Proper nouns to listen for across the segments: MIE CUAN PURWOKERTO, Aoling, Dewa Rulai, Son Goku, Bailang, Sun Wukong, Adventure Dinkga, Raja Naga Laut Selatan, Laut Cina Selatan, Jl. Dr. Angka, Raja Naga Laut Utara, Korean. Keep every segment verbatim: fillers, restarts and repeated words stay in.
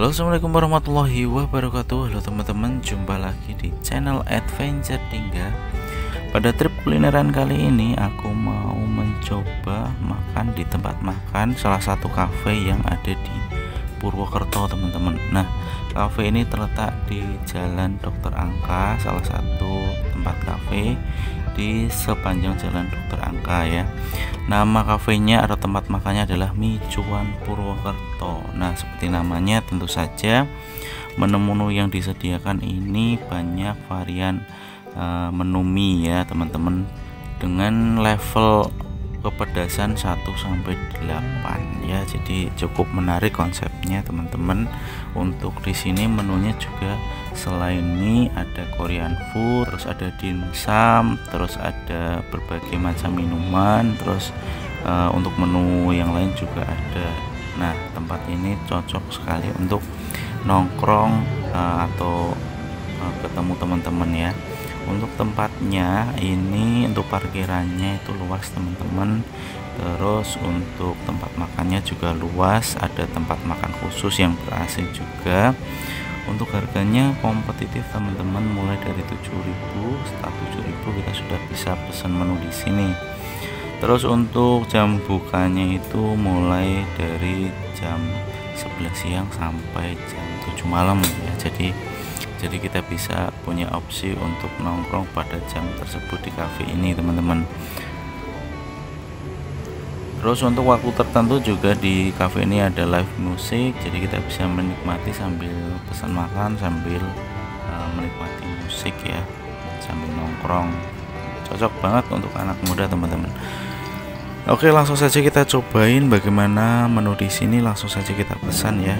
Halo, assalamualaikum warahmatullahi wabarakatuh. Halo teman-teman, jumpa lagi di channel Adventure Dinkga. Pada trip kulineran kali ini aku mau mencoba makan di tempat makan salah satu cafe yang ada di Purwokerto, teman-teman. Nah, cafe ini terletak di Jalan dokter Angka, salah satu tempat cafe di sepanjang Jalan dokter Angka ya. Nama kafenya atau tempat makannya adalah Mie Cuan Purwokerto. Nah, seperti namanya tentu saja menu-menu yang disediakan ini banyak varian uh, menu mie ya, teman-teman, dengan level kepedasan satu sampai delapan ya. Jadi cukup menarik konsepnya, teman-teman. Untuk di sini menunya juga selain mie ada Korean food, terus ada dimsum, terus ada berbagai macam minuman, terus uh, untuk menu yang lain juga ada. Nah, tempat ini cocok sekali untuk nongkrong uh, atau uh, ketemu teman-teman ya. Untuk tempatnya ini, untuk parkirannya itu luas, teman-teman. Terus untuk tempat makannya juga luas, ada tempat makan khusus yang ber A C juga. Untuk harganya kompetitif, teman-teman, mulai dari tujuh ribu rupiah setelah tujuh ribu rupiah kita sudah bisa pesan menu di sini. Terus untuk jam bukanya itu mulai dari jam sebelas siang sampai jam tujuh malam ya. Jadi Jadi kita bisa punya opsi untuk nongkrong pada jam tersebut di cafe ini, teman-teman. Terus untuk waktu tertentu juga di cafe ini ada live musik, jadi kita bisa menikmati sambil pesan makan, sambil uh, menikmati musik ya, sambil nongkrong. Cocok banget untuk anak muda, teman-teman. Oke, langsung saja kita cobain bagaimana menu di sini. Langsung saja kita pesan ya.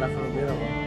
Level berapa?